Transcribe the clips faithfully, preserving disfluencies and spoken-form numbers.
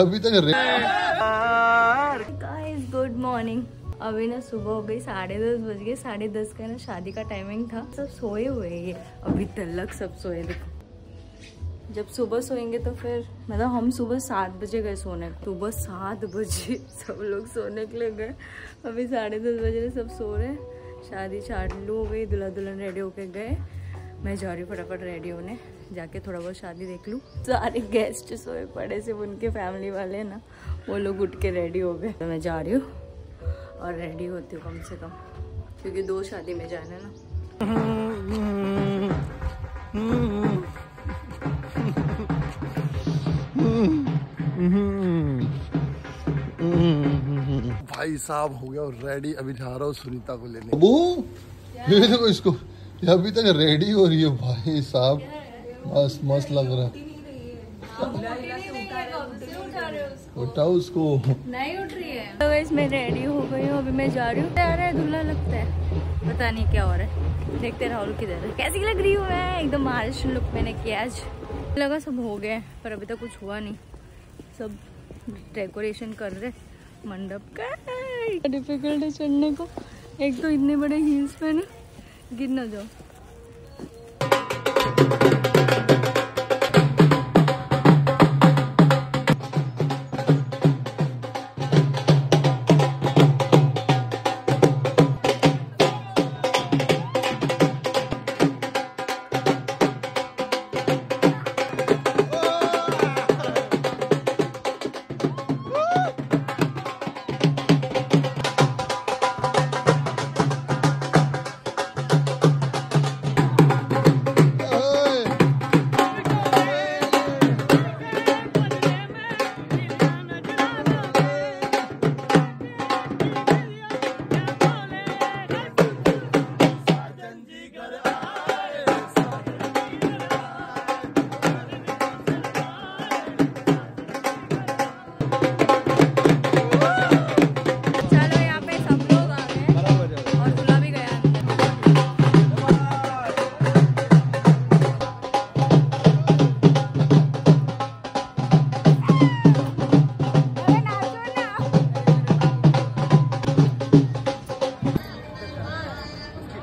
अभी तक guys good morning. अभी ना सुबह हो गई, साढ़े दस बज गए। साढ़े दस का ना शादी का टाइमिंग था। सब सोए हुए हैं अभी तलक, सब सोए। देखो जब सुबह सोएंगे तो फिर मतलब हम सुबह सात बजे गए सोने। सुबह सात बजे सब लोग सोने के लिए गए। अभी साढ़े दस बजे सब सो रहे। शादी चालू हो गई, दुल्हा दुल्हन रेडी होके गए। मैं जा रही हूँ फटाफट रेडी होने, जाके थोड़ा बहुत शादी देख लूँ। सारे गेस्ट सोए पड़े, सिर्फ उनके फैमिली वाले ना वो लोग उठ के रेडी हो गए। तो मैं जा रही हूँ और रेडी होती हूँ कम से कम, क्योंकि दो शादी में जाना है ना। भाई साहब हो गया और रेडी। अभी जा रहा हूँ सुनीता को लेने। वो ये देखो इसको, अभी तक रेडी हो रही है। भाई साहब मस्त मस्त लग रहा है। उठाओ उसको, नहीं उठ रही है। तो वैसे मैं रेडी हो गई हूँ, अभी मैं जा रही हूँ। तैयार है दूल्हा लगता है, पता नहीं क्या हो रहा है। देखते राहुल किधर है। कैसी लग रही हूँ मैं? एकदम महाराष्ट्र लुक मैंने किया आज। लगा सब हो गया है पर अभी तक कुछ हुआ नहीं। सब डेकोरेशन कर रहे मंडप का। डिफिकल्ट है चढ़ने को, एक तो इतने बड़े हील्स पहने, गिर ना जाओ।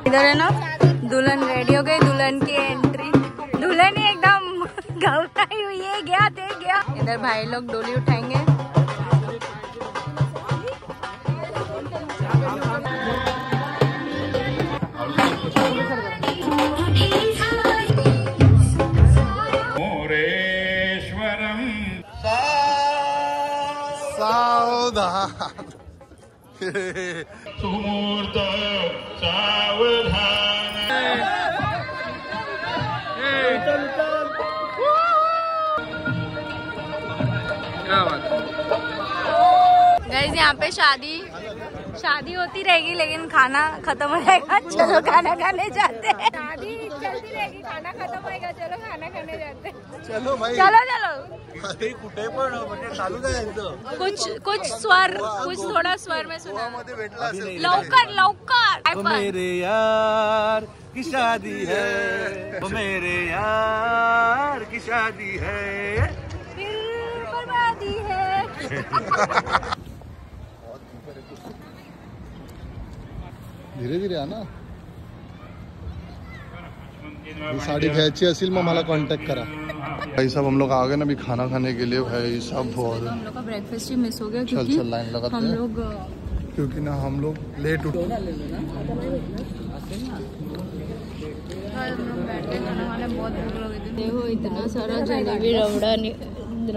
इधर है ना दुल्हन रेडी हो गई। दुल्हन की एंट्री, दुल्हन ही एकदम घबराई हुई है। गया दे गया। इधर भाई लोग डोली उठाएंगे। मोरेश्वरम सावधान सुमूर्त सावधान। गाइस यहाँ पे शादी शादी होती रहेगी, लेकिन खाना खत्म हो जाएगा। चलो खाना खाने जाते हैं। शादी चलती रहेगी, खाना खत्म होएगा। चलो खाना खाने जाते हैं। चलो भाई, चलो चलो। कुछ कुछ स्वर, कुछ थोडा स्वर में सुना। लवकर लवकर मेरे यार की शादी है, मेरे यार की शादी है, फिर बर्बादी है। धीरे धीरे आना। साड़ी घ्यायची असेल मग मला कॉन्टॅक्ट करा। भाई साहब हम लोग आ गए ना अभी खाना खाने के लिए। भाई साहब बहुत हम लोग का ब्रेकफास्ट ही मिस हो गया क्योंकि चल चल लाइन लगाते हैं हम लोग, क्योंकि ना हम लोग लेट उठे। देखो इतना सारा जलेबी रबड़ा,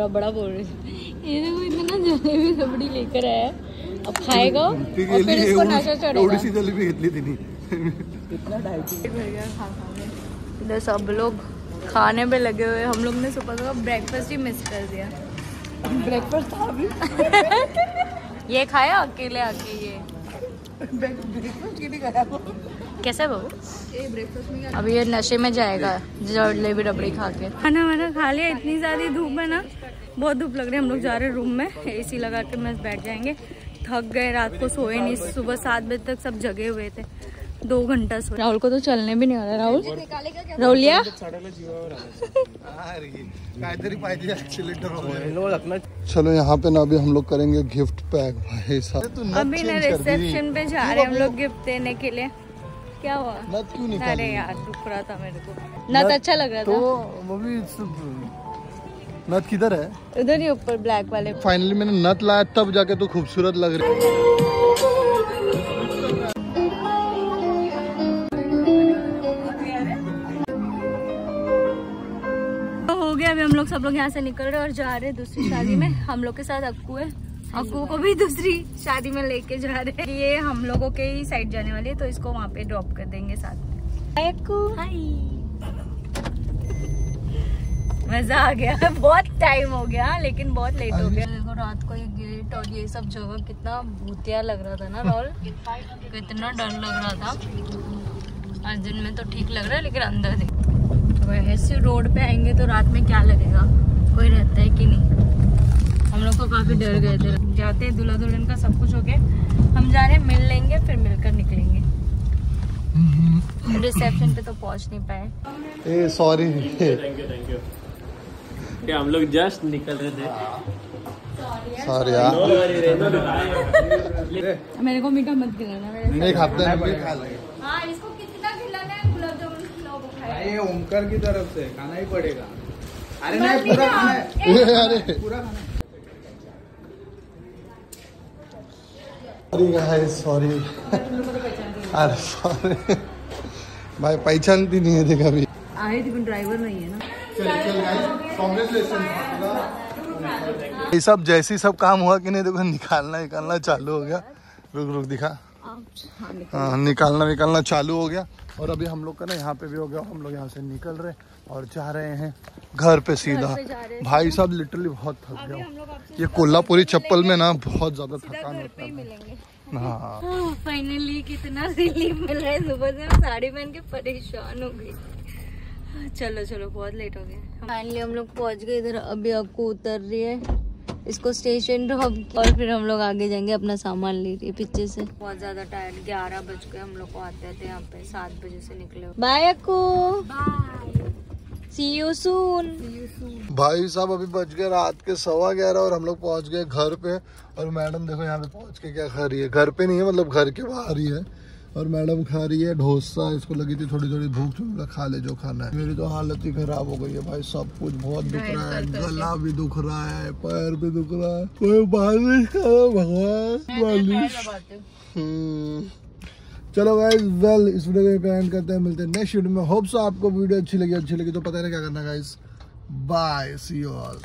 रबड़ा बोल रही। ये देखो इतना जलेबी रबड़ी लेकर आया। अब खाएगा और फिर इसको नशा चढ़ेगा। थोड़ी सी जलेबी घेतली तिने। इतना डाइट भर गया खा खा। इधर सब लोग खाने पे लगे हुए। हम लोग ने सुबह का ब्रेकफास्ट ही मिस कर दिया। ब्रेकफास्ट था अभी। ये खाया अकेले आके। ये ब्रेकफास्ट के लिए खाया कैसे बहू? ये ब्रेकफास्ट में क्या? अभी ये नशे में जाएगा जलेबी रबड़ी खा के। खाना वाना खा लिया। इतनी सारी धूप है ना, बहुत धूप लग रही है। हम लोग जा रहे हैं रूम में, ए सी लगा के मस्त बैठ जाएंगे। थक गए, रात को सोए नहीं। सुबह सात बजे तक सब जगे हुए थे। दो घंटा सो। राहुल को तो चलने भी नहीं आ रहा। राहुल राहुलिया चलो यहाँ पे ना अभी हम लोग करेंगे गिफ्ट पैक भाई साहब। अभी ना रिसेप्शन पे जा रहे हम लोग गिफ्ट देने के लिए। क्या हुआ नथ क्यों निकाली? अरे यार रुक रहा था मेरे को, नथ अच्छा लग रहा था। तो वो भी नथ किधर है? उधर ही ऊपर ब्लैक वाले। फाइनली मैंने नथ लाया तब जाके तो खूबसूरत लग रही तो हो गया। अभी हम लोग सब लोग यहाँ से निकल रहे और जा रहे दूसरी शादी में। हम लोग के साथ अक्कू है, अक्कू को भी दूसरी शादी में लेके जा रहे हैं। ये हम लोगों के ही साइड जाने वाली है तो इसको वहाँ पे ड्रॉप कर देंगे साथ में। हाय अक्कू। हाय। मजा आ गया। बहुत टाइम हो गया लेकिन बहुत लेट हो गया। देखो रात को ये गेट और ये सब जगह कितना भूतिया लग रहा था ना राहुल। कितना डर लग रहा था। आज दिन में तो ठीक लग रहा है लेकिन अंदर देखो तो ऐसे रोड पे आएंगे तो रात में क्या लगेगा, कोई रहता है कि नहीं। हम लोग तो काफी डर गए थे। जाते दूल्हा दुल्हन का सब कुछ हो गया, हम जा रहे हैं मिल लेंगे फिर मिलकर निकलेंगे। रिसेप्शन पे तो पहुंच नहीं पाए। ए sorry, thank you thank you. क्या हम लोग जस्ट निकल रहे थे। सॉरी यार, मेरे को मीठा मत खिलाना। नहीं खाता है, नहीं खा ले। हां इसको कितना खिलाना है, गुलाब जामुन खिलाओ भाई। ये ओमकार की तरफ से खाना ही पड़ेगा। अरे नहीं पूरा खाना है, अरे पूरा खाना। सॉरी सॉरी अरे सॉरी भाई पहचानती नहीं है। देखा भी ड्राइवर नहीं है ना। ये सब जैसी सब काम हुआ कि नहीं देखो निकालना निकालना चालू हो गया। रुक रुक दिखा। हाँ निकालना निकालना चालू हो गया। और अभी हम लोग का ना यहाँ पे भी हो गया। हम लोग यहाँ से निकल रहे और जा रहे हैं घर पे सीधा। भाई साहब लिटरली बहुत थक गया। ये कोल्हापुरी चप्पल में ना बहुत ज्यादा थकान होता है। हाँ फाइनली कितना रिलीफ मिल रहा है। सुबह से हम साड़ी पहन के परेशान हो गई। चलो चलो बहुत लेट हो गया। फाइनली हम लोग पहुँच गए इधर। अभी आपको उतर रही है, इसको स्टेशन ड्रॉप और फिर हम लोग आगे जाएंगे अपना सामान ले रही पीछे से। बहुत ज्यादा टायर, ग्यारह बज गए हम लोग को आते थे यहाँ पे। सात बजे से निकले। Bye Akku, see you soon. भाई साहब अभी बज गए रात के सवा ग्यारह और हम लोग पहुँच गए घर पे। और मैडम देखो यहाँ पे पहुँच के क्या खा रही है। घर पे नहीं है मतलब घर के बाहर ही है। और मैडम खा रही है डोसा। इसको लगी थी थोड़ी थोड़ी भूख, तो खा ले जो खाना है। मेरी तो हालत ही खराब हो गई है भाई। सब कुछ बहुत दुख रहा है, गला भी दुख रहा है, पैर भी दुख रहा है। कोई बारिश करो भगवान, बारिश। चलो गाइज वेल इस वीडियो पे एंड करते हैं, मिलते हैं नेक्स्ट वीडियो में। होप सो आपको वीडियो अच्छी लगी। अच्छी लगी तो पता नहीं क्या करना guys. Bye, see you all.